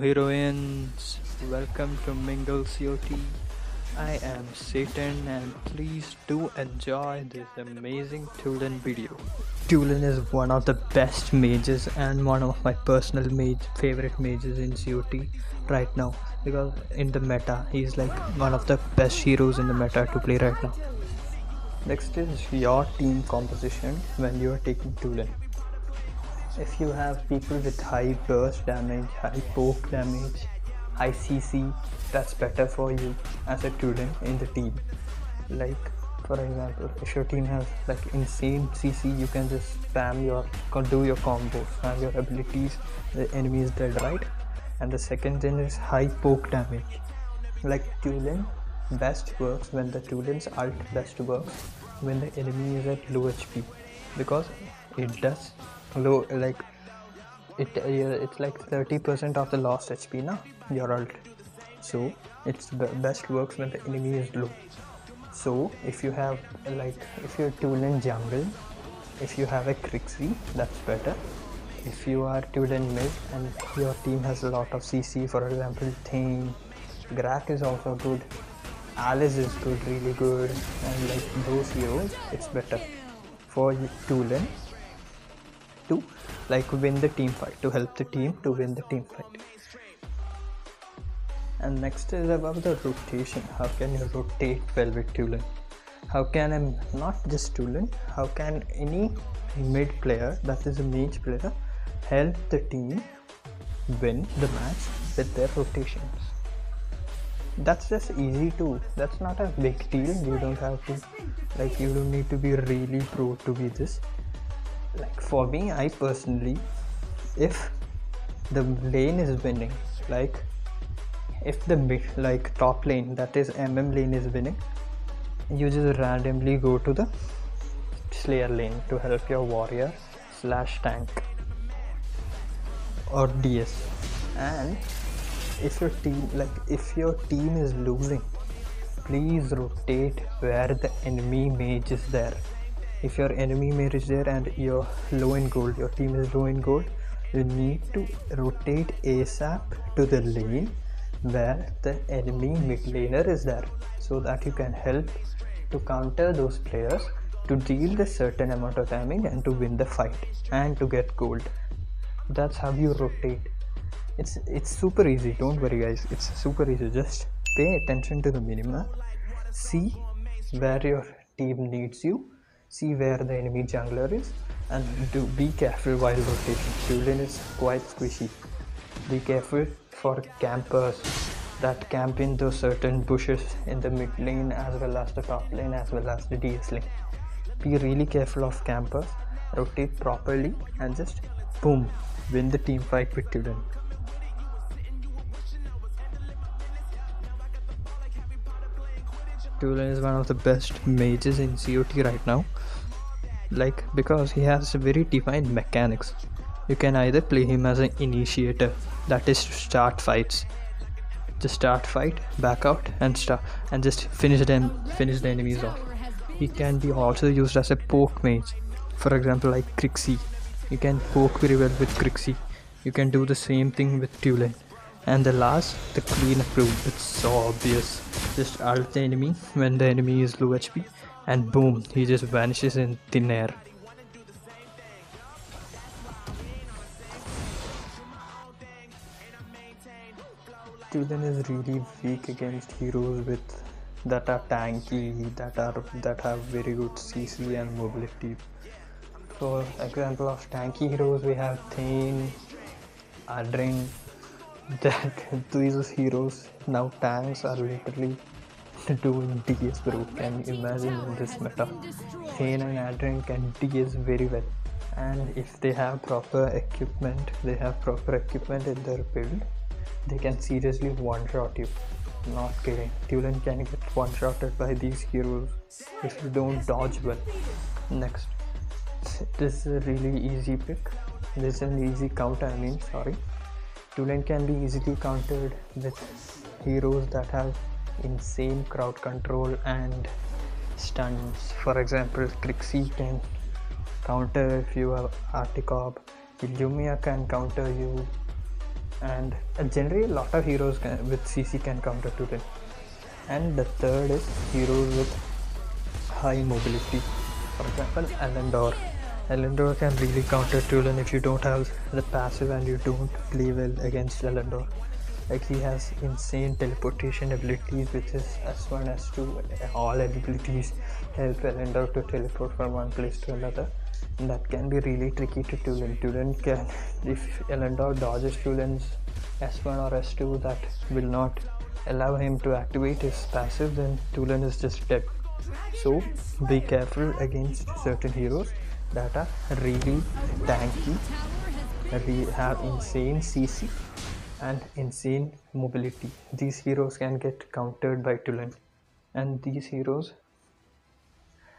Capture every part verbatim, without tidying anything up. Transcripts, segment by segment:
Heroines, welcome to Mingle C O T. I am Satan and please do enjoy this amazing Tulen video. Tulen is one of the best mages and one of my personal mage, favorite mages in C O T right now, because in the meta he is like one of the best heroes in the meta to play right now. Next is your team composition when you are taking Tulen. If you have people with high burst damage, high poke damage, high C C, that's better for you as a Tulen in the team. Like for example, if your team has like insane C C, you can just spam your, do your combos, spam your abilities, the enemy is dead, right? And the second thing is high poke damage. Like Tulen best works when the Tulen's ult best works when the enemy is at low H P, because it does low, like it it's like thirty percent of the lost H P na, your ult, so it's best works when the enemy is low. So if you have like, if you're Tulen jungle, if you have a Krixi, that's better. If you are Tulen mid and your team has a lot of C C, for example Thane, Grakk is also good, Alice is good, really good, and like those heroes, it's better for Tulen to like win the team fight, to help the team to win the team fight. And next is about the rotation. How can you rotate well with Tulen? How can I, not just Tulen, how can any mid player, that is a mage player, help the team win the match with their rotations? That's just easy too, that's not a big deal. You don't have to like, you don't need to be really pro to be this. Like for me, I personally, if the lane is winning, like if the mid, like top lane, that is M M lane is winning, you just randomly go to the Slayer lane to help your warrior slash tank or D S. And if your team, like if your team is losing, please rotate where the enemy mage is there. If your enemy mage is there and you're low in gold, your team is low in gold, you need to rotate ASAP to the lane where the enemy mid laner is there, so that you can help to counter those players, to deal the certain amount of damage and to win the fight and to get gold. That's how you rotate. It's, it's super easy, don't worry guys, it's super easy. Just pay attention to the minimap, see where your team needs you, see where the enemy jungler is, and do be careful while rotating. Tulen is quite squishy. Be careful for campers that camp in those certain bushes in the mid lane as well as the top lane as well as the D S lane. Be really careful of campers, rotate properly, and just boom, win the team fight with Tulen. Tulen is one of the best mages in C O T right now, like because he has very defined mechanics. You can either play him as an initiator, that is to start fights, just start fight, back out and start and just finish them, finish the enemies off. He can be also used as a poke mage, for example like Krixi. You can poke very well with Krixi. You can do the same thing with Tulen. And the last, the clean approved, it's so obvious. Just ult the enemy when the enemy is low H P and boom, he just vanishes in thin air. Tulen is really weak against heroes with that are tanky, that are that have very good C C and mobility. For example of tanky heroes, we have Thane, Adrian. That these heroes now, tanks are literally doing D S, bro. Can you imagine in this meta? Thane and Adrian can D S very well, and if they have proper equipment, they have proper equipment in their build, they can seriously one-shot you. Not kidding, Tulen can get one-shotted by these heroes if you don't dodge well. Next, this is a really easy pick, this is an easy counter, I mean sorry. Tulen can be easily countered with heroes that have insane crowd control and stuns. For example, Krixi can counter if you have Articorp, Illumia can counter you, and generally a lot of heroes can, with C C can counter Tulen. And the third is heroes with high mobility. For example, Elandorr. Elandorr can really counter Tulen if you don't have the passive and you don't play well against Elandorr. Like, he has insane teleportation abilities, which is S one, S two, all abilities help Elandorr to teleport from one place to another. And that can be really tricky to Tulen. Tulen can, if Elandorr dodges Tulen's S one or S two that will not allow him to activate his passive, then Tulen is just dead. So be careful against certain heroes that are really tanky, really have insane C C and insane mobility. These heroes can get countered by Tulen, and these heroes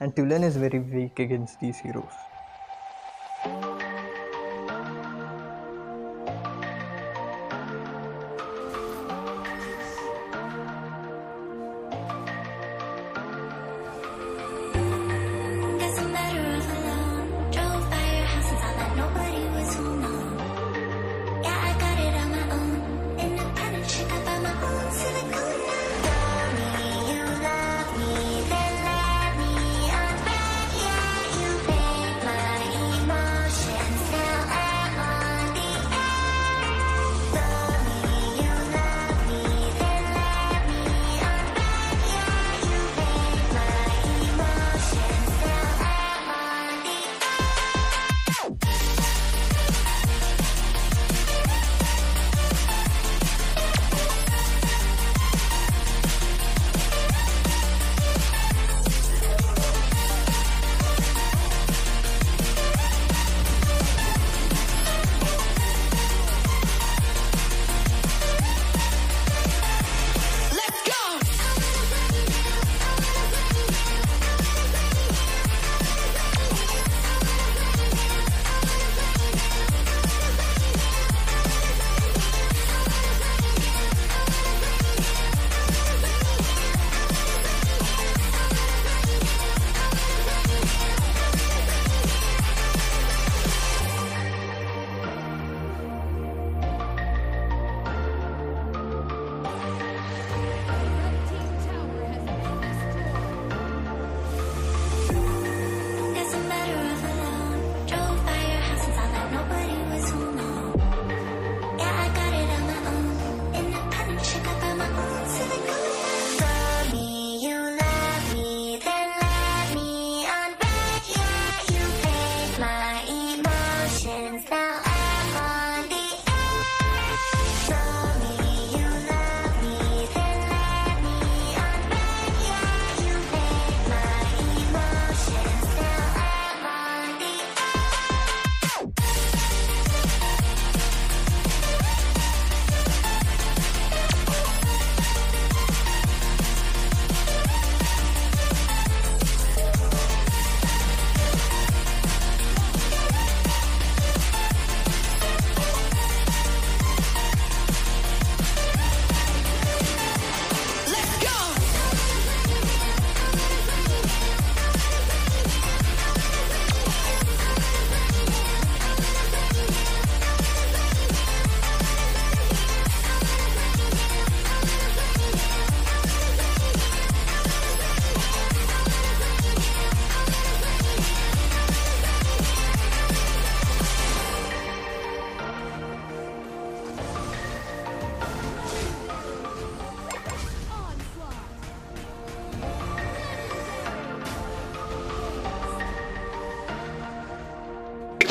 and Tulen is very weak against these heroes.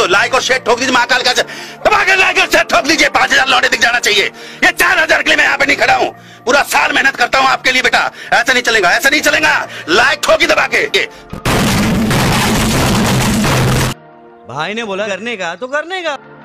Like और share ठोक दीजिए, महाकाल का दबाकर like और share ठोक दीजिए, पांच हजार लौटे दिख जाना चाहिए। ये चार हजार के लिए मैं यहाँ पे नहीं खड़ा हूँ, पूरा साल मेहनत करता हूँ आपके लिए बेटा, ऐसा नहीं चलेगा, ऐसा नहीं चलेगा, लाइक ठोकी दबा के। भाई ने बोला करने का तो करने का।